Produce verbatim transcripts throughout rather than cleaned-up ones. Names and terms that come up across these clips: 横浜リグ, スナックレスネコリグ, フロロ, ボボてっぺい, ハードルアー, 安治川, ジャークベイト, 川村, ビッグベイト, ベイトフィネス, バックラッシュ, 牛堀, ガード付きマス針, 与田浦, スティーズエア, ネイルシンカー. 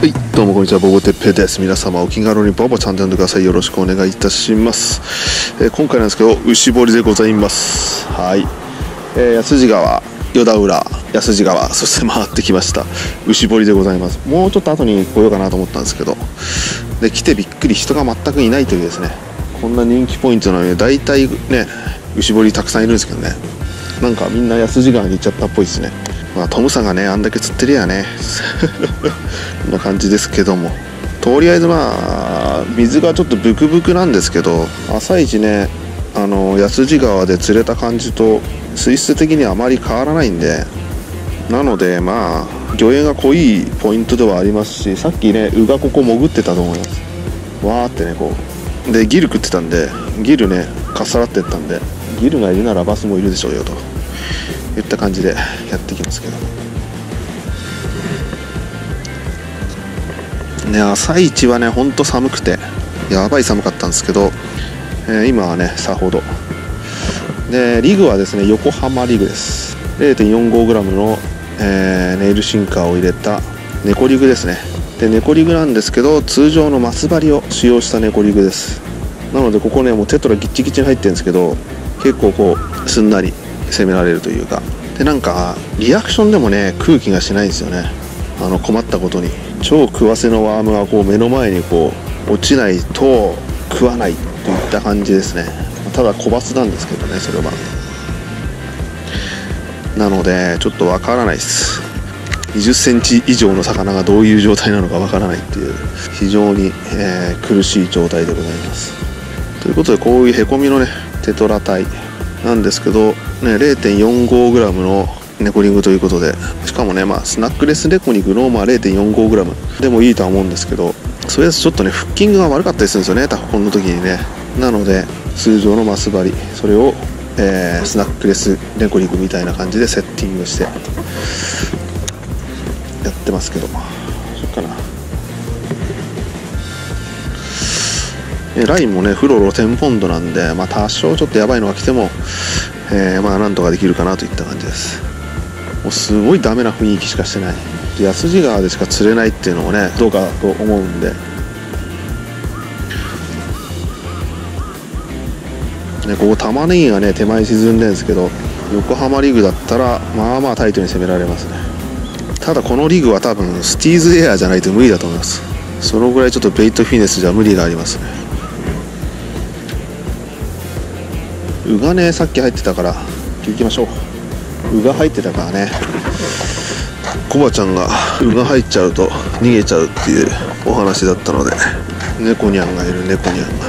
はい、どうもこんにちは、ボボてっぺいです。皆様お気軽にボボちゃんと呼んでください。よろしくお願いいたします。えー、今回なんですけど、牛堀でございます。はい、えー、安治川、与田浦、安治川、そして回ってきました。牛堀でございます。もうちょっと後に来ようかなと思ったんですけど、で、来てびっくり人が全くいないというですね、こんな人気ポイントなのに、大体ね、牛堀たくさんいるんですけどね、なんかみんな安治川に行っちゃったっぽいですね。まあ、トムさんがねあんだけ釣ってりゃねこんな感じですけども、とりあえずまあ水がちょっとブクブクなんですけど、朝一ねあの安治川で釣れた感じと水質的にはあまり変わらないんで、なのでまあ魚影が濃いポイントではありますし、さっきね鵜がここ潜ってたと思います。わーってねこうでギル食ってたんで、ギルねかっさらってったんで、ギルがいるならバスもいるでしょうよといった感じでやっていきますけどね、朝一はねほんと寒くてやばい寒かったんですけど、えー、今はねさほどで、リグはですね横浜リグです。 れいてんよんごグラム の、えー、ネイルシンカーを入れたネコリグですね。でネコリグなんですけど、通常のマス針を使用したネコリグです。なのでここねもうテトラギッチギチに入ってるんですけど、結構こうすんなり攻められるというか、でなんかリアクションでもね空気がしないんですよね。あの困ったことに超食わせのワームがこう目の前にこう落ちないと食わないといった感じですね。ただ小バスなんですけどね、それはなのでちょっとわからないです。にじゅっセンチ以上の魚がどういう状態なのかわからないっていう、非常に、えー、苦しい状態でございます。ということで、こういうへこみのねテトラ体なんですけど、ね、れいてんよんごグラム のネコリグということで、しかもね、まあ、スナックレスネコリグの、まあ、れいてんよんごグラム でもいいとは思うんですけど、それだとちょっとねフッキングが悪かったりするんですよね、タフコンの時にね。なので通常のマス針、それを、えー、スナックレスネコリグみたいな感じでセッティングしてやってますけど、そっかな。ラインもねフロロテンポンドなんで、まあ、多少ちょっとやばいのが来ても、えー、まあなんとかできるかなといった感じです。もうすごいダメな雰囲気しかしてない、安治川でしか釣れないっていうのもねどうかと思うんで、ね、ここ玉ねぎがね手前沈んでるんですけど、横浜リグだったらまあまあタイトに攻められますね。ただこのリグは多分スティーズエアじゃないと無理だと思います。そのぐらいちょっとベイトフィネスじゃ無理がありますね。ウがねさっき入ってたから行きましょう。ウが入ってたからね、コバちゃんがウが入っちゃうと逃げちゃうっていうお話だったので、猫ニャンがいる、猫ニャンが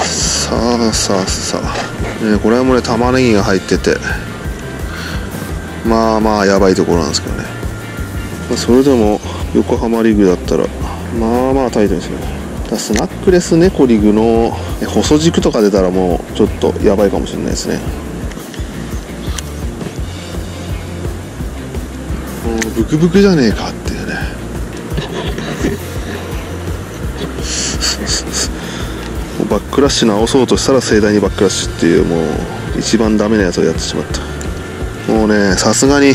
さあさあさあ、ね、これもね玉ねぎが入っててまあまあやばいところなんですけどね、それでも横浜リグだったらまあまあタイトですよね。スナックレスネコリグの細軸とか出たらもうちょっとやばいかもしれないですね。もうブクブクじゃねえかっていうねバックラッシュ直そうとしたら盛大にバックラッシュっていう、もう一番ダメなやつをやってしまった。もうねさすがに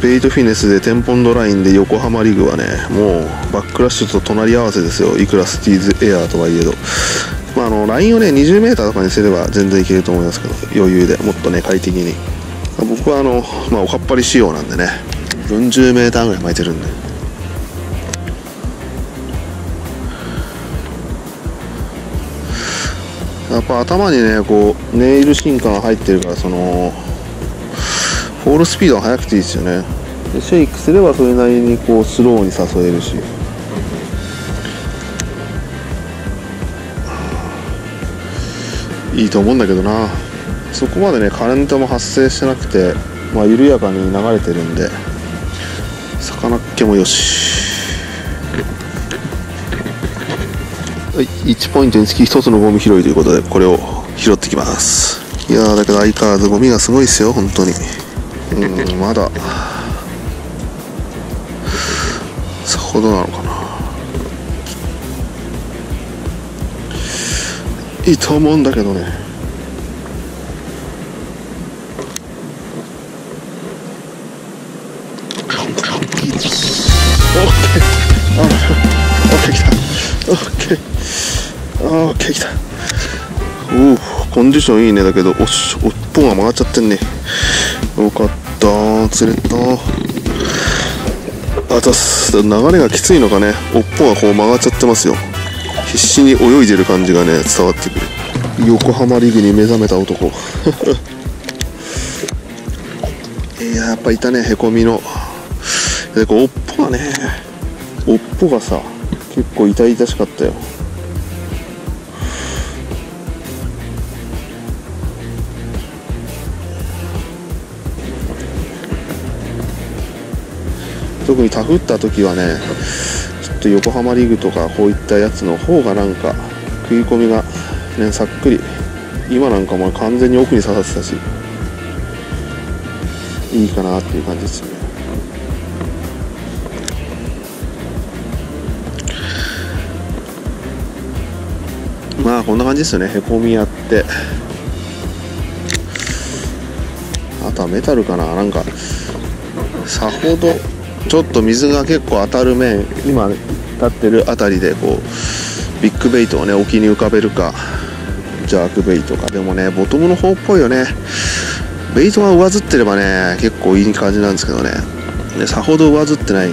ベイトフィネスでテンポンドラインで横浜リグはねもうバックラッシュと隣り合わせですよ。いくらスティーズエアーとはいえど、まあ、あのラインをね にじゅうメートル とかにすれば全然いけると思いますけど、余裕でもっとね快適に、僕はあの、まあ、おかっぱり仕様なんでね よんじゅうメートル ぐらい巻いてるんで、やっぱ頭にねこうネイルシンカーが入ってるから、そのフォールスピードが速くていいですよね。でシェイクすればそれなりにこうスローに誘えるし、いいと思うんだけどな。そこまでねカレントも発生してなくて、まあ、緩やかに流れてるんで魚っ気もよし。はい、いちポイントにつきひとつのゴミ拾いということで、これを拾ってきます。いやーだけど相変わらずゴミがすごいですよ本当に。うん、まださほどなのかな。いいと思うんだけどね。おっあ OK、 あー OK きた。おお、コンディションいいね。だけどおっし、おっぽんが曲がっちゃってんね。よかったー、釣れたー。あたす、流れがきついのかね、おっぽんがこう曲がっちゃってますよ。必死に泳いでる感じがね伝わってくる。横浜リーグに目覚めた男いや、やっぱいたね、へこみの。でこうおっぽがね、おっぽがさ結構痛々しかったよ。特にタフった時はね、ちょっと横浜リーグとかこういったやつの方がなんか食い込みがねさっくり、今なんかもう完全に奥に刺さってたし、いいかなっていう感じですね。まあこんな感じですよね。へこみやって、あとはメタルかな。なんかさほどちょっと水が結構当たる面、今立ってる辺りでこうビッグベイトをね沖に浮かべるか、ジャークベイトか。でもねボトムの方っぽいよね。ベイトが上ずってればね結構いい感じなんですけどね、でさほど上ずってない。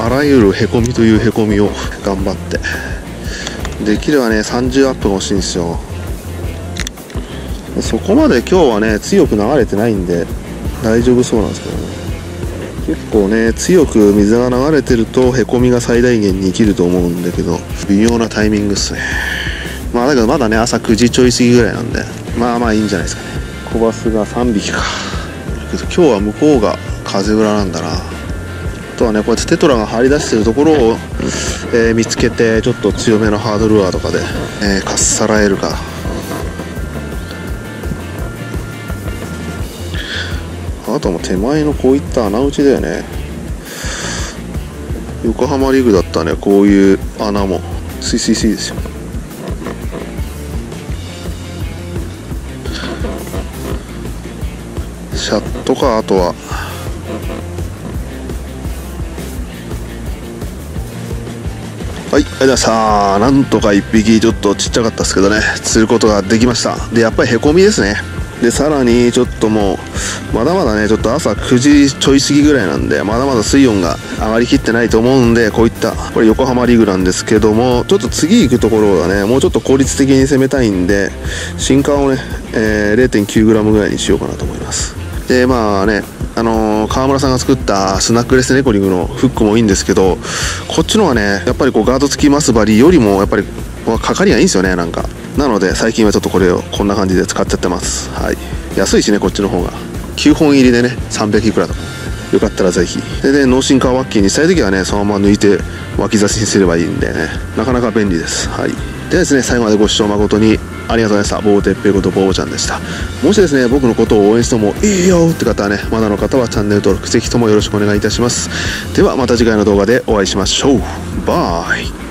あらゆるへこみというへこみを頑張って、できればねさんじゅうアップが欲しいんですよ。そこまで今日はね強く流れてないんで大丈夫そうなんですけどね。結構ね強く水が流れてるとへこみが最大限に生きると思うんだけど、微妙なタイミングっすね。まあだけどまだね朝くじちょい過ぎぐらいなんで、まあまあいいんじゃないですかね。小バスがさんびきか。けど今日は向こうが風裏なんだな。あとはねこうやってテトラが張り出してるところを、えー、見つけて、ちょっと強めのハードルアーとかで、えー、かっさらえるか。あとも手前のこういった穴打ちだよね。横浜リーグだったね、こういう穴もスイスイスイですよ。シャットか。あとははい、ありがとうございました。なんとかいっぴきちょっとちっちゃかったですけどね、釣ることができました。でやっぱりへこみですね。でさらにちょっともうまだまだねちょっと朝くじちょい過ぎぐらいなんで、まだまだ水温が上がりきってないと思うんで、こういったこれ横浜リーグなんですけども、ちょっと次行くところがねもうちょっと効率的に攻めたいんで、新刊をね、えー、れいてんきゅうグラム ぐらいにしようかなと思います。でまあね、あのー、川村さんが作ったスナックレスネコリングのフックもいいんですけど、こっちのはねやっぱりこうガード付きマス針よりもやっぱりかかりがいいんですよね。なんかなので最近はちょっとこれをこんな感じで使っちゃってます。はい、安いしねこっちの方が。きゅうほん入りでねさんびゃくいくらとか、よかったらぜひ。でで脳神科ワッキーにしたい時はねそのまま抜いて脇差しにすればいいんでね、なかなか便利です。はい、でですね、最後までご視聴誠にありがとうございました。ボーテッペイことボーちゃんでした。もしですね僕のことを応援してもいいよって方はね、まだの方はチャンネル登録ぜひともよろしくお願いいたします。ではまた次回の動画でお会いしましょう。バイ。